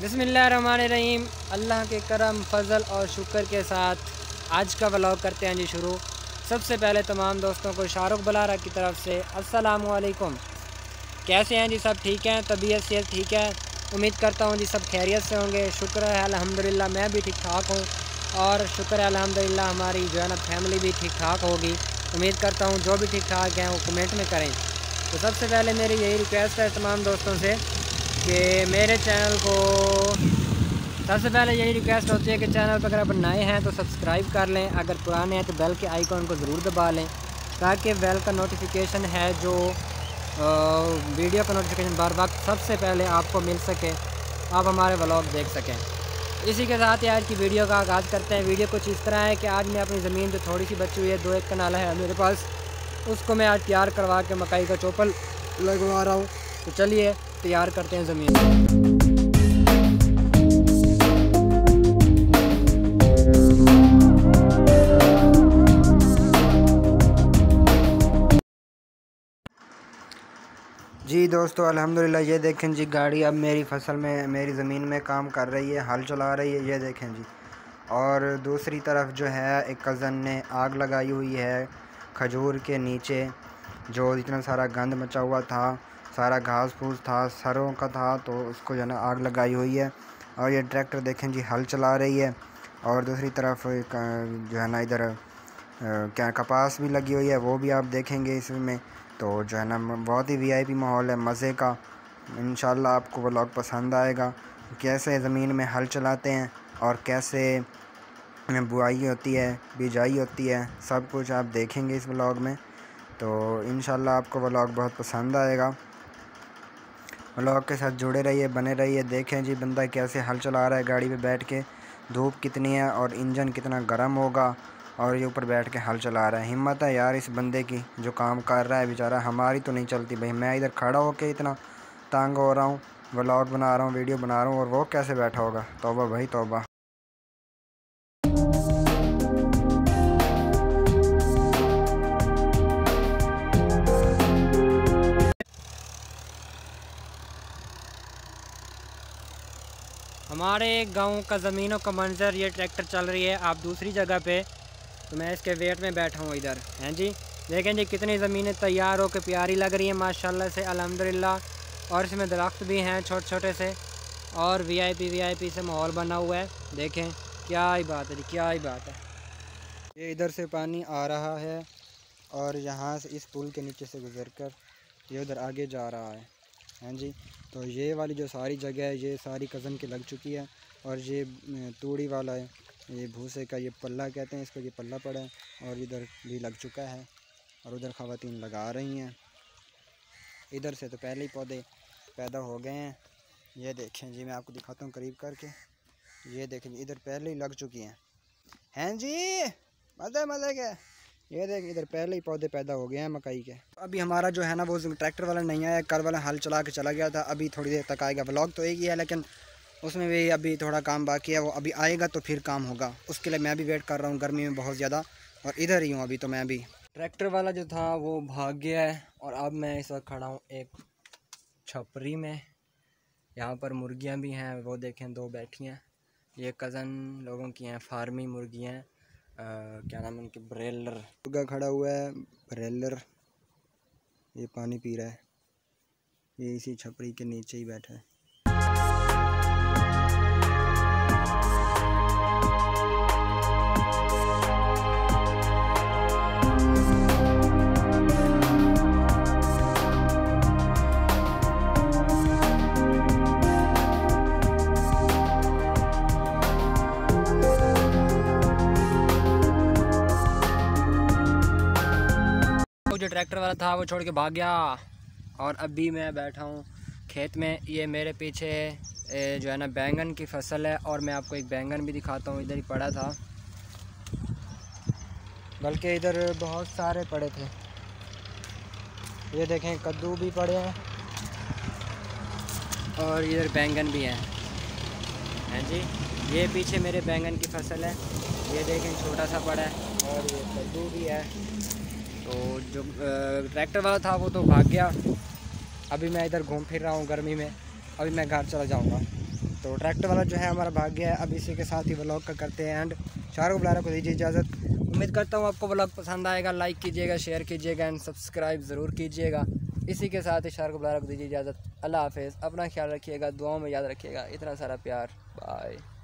बिस्मिल्लाहिर्रहमानिर्रहीम। अल्लाह के करम फजल और शुक्र के साथ आज का व्लॉग करते हैं जी शुरू। सबसे पहले तमाम दोस्तों को शाहरुख बलहारा की तरफ से अस्सलामु अलैकुम। कैसे हैं जी? सब ठीक हैं, तबीयत सेहत ठीक है? उम्मीद करता हूं जी सब खैरियत से होंगे। शुक्र है अल्हम्दुलिल्लाह मैं भी ठीक ठाक हूँ और शुक्र है अल्हम्दुलिल्लाह हमारी जो है ना फैमिली भी ठीक ठाक होगी। उम्मीद करता हूँ जो भी ठीक ठाक हैं वो कमेंट में करें। तो सबसे पहले मेरी यही रिक्वेस्ट है तमाम दोस्तों से कि मेरे चैनल को सबसे पहले यही रिक्वेस्ट होती है कि चैनल पर अगर आप नए हैं तो सब्सक्राइब कर लें, अगर पुराने हैं तो बेल के आइकॉन को ज़रूर दबा लें ताकि बेल का नोटिफिकेशन है जो वीडियो का नोटिफिकेशन बार बार सबसे पहले आपको मिल सके, आप हमारे व्लॉग देख सकें। इसी के साथ ही आज की वीडियो का आगाज़ करते हैं। वीडियो कुछ इस तरह है कि आज मैं अपनी ज़मीन जो थोड़ी सी बची हुई है, 2-1 कनाला है मेरे पास, उसको मैं आज तैयार करवा के मकई का चोपल लगवा रहा हूँ। तो चलिए तैयार करते हैं ज़मीन। जी दोस्तों अल्हम्दुलिल्लाह ये देखें जी गाड़ी अब मेरी फसल में मेरी ज़मीन में काम कर रही है, हल चला रही है, ये देखें जी। और दूसरी तरफ जो है एक कज़न ने आग लगाई हुई है खजूर के नीचे, जो इतना सारा गंद मचा हुआ था, सारा घास फूस था, सरों का था, तो उसको जो है ना आग लगाई हुई है। और ये ट्रैक्टर देखें जी हल चला रही है। और दूसरी तरफ जो है ना इधर क्या कपास भी लगी हुई है, वो भी आप देखेंगे इसमें। तो जो है ना बहुत ही वीआईपी माहौल है मज़े का। इंशाल्लाह आपको व्लॉग पसंद आएगा, कैसे ज़मीन में हल चलाते हैं और कैसे बुआई होती है, बिजाई होती है, सब कुछ आप देखेंगे इस व्लॉग में। तो इंशाल्लाह आपको व्लॉग बहुत पसंद आएगा। व्लॉग के साथ जुड़े रहिए, बने रहिए। देखें जी बंदा कैसे हल चला रहा है गाड़ी पे बैठ के, धूप कितनी है और इंजन कितना गर्म होगा, और ये ऊपर बैठ के हल चला रहा है। हिम्मत है यार इस बंदे की जो काम कर रहा है बेचारा। हमारी तो नहीं चलती भाई, मैं इधर खड़ा होके इतना तंग हो रहा हूँ, व्लॉग बना रहा हूँ, वीडियो बना रहा हूँ, और वो कैसे बैठा होगा। तौबा भाई तौबा। हमारे गांव का ज़मीनों का मंजर, ये ट्रैक्टर चल रही है। आप दूसरी जगह पे तो मैं इसके वेट में बैठा हूँ इधर। हैं जी देखें जी कितनी ज़मीनें तैयार होकर प्यारी लग रही है माशाल्लाह से अल्हम्दुलिल्लाह। और इसमें दरख्त भी हैं छोटे छोटे से, और वीआईपी से माहौल बना हुआ है। देखें क्या ही बात है जी, क्या ही बात है। ये इधर से पानी आ रहा है और यहाँ से इस पुल के नीचे से गुजर कर ये उधर आगे जा रहा है। हैं जी तो ये वाली जो सारी जगह है ये सारी कज़न की लग चुकी है। और ये तूड़ी वाला है, ये भूसे का, ये पल्ला कहते हैं इसको, ये पल्ला पड़ा है और इधर भी लग चुका है। और उधर ख़वातीन लगा रही हैं, इधर से तो पहले ही पौधे पैदा हो गए हैं। ये देखें जी मैं आपको दिखाता हूँ करीब करके, ये देखें इधर पहले ही लग चुकी हैं। हैं जी मज़े मज़े के, ये देखें इधर पहले ही पौधे पैदा हो गए हैं मकई के। अभी हमारा जो है ना वो ट्रैक्टर वाला नहीं आया, कल वाला हल चला के चला गया था, अभी थोड़ी देर तक आएगा। व्लॉग तो एक ही है लेकिन उसमें भी अभी थोड़ा काम बाकी है, वो अभी आएगा तो फिर काम होगा। उसके लिए मैं भी वेट कर रहा हूँ गर्मी में बहुत ज़्यादा, और इधर ही हूँ अभी तो मैं भी। ट्रैक्टर वाला जो था वो भाग गया है और अब मैं इस वक्त खड़ा हूँ एक छपरी में। यहाँ पर मुर्गियाँ भी हैं, वो देखें दो बैठी हैं। ये कज़न लोगों की हैं, फार्मी मुर्गियाँ हैं, क्या नाम है उनकी, ब्रेलर। मुर्गा खड़ा हुआ है ब्रेलर, ये पानी पी रहा है, ये इसी छपरी के नीचे ही बैठा है। जो ट्रैक्टर वाला था वो छोड़ के भाग गया और अभी मैं बैठा हूँ खेत में। ये मेरे पीछे जो है ना बैंगन की फसल है, और मैं आपको एक बैंगन भी दिखाता हूँ, इधर ही पड़ा था, बल्कि इधर बहुत सारे पड़े थे। ये देखें कद्दू भी पड़े हैं और इधर बैंगन भी हैं। हैं जी ये पीछे मेरे बैंगन की फसल है, ये देखें छोटा सा पड़ा है और ये कद्दू भी है। तो जो ट्रैक्टर वाला था वो तो भाग गया, अभी मैं इधर घूम फिर रहा हूँ गर्मी में, अभी मैं घर चला जाऊँगा। तो ट्रैक्टर वाला जो है हमारा भाग गया है। अब इसी के साथ ही ब्लॉग का करते हैं एंड शाहरुख बलहारा को दीजिए इजाज़त। उम्मीद करता हूँ आपको ब्लॉग पसंद आएगा, लाइक कीजिएगा, शेयर कीजिएगा एंड सब्सक्राइब ज़रूर कीजिएगा। इसी के साथ ही शाहरुख बलहारा को दीजिए इजाज़त। अल्लाह हाफिज़, अपना ख्याल रखिएगा, दुआओं में याद रखिएगा। इतना सारा प्यार, बाय।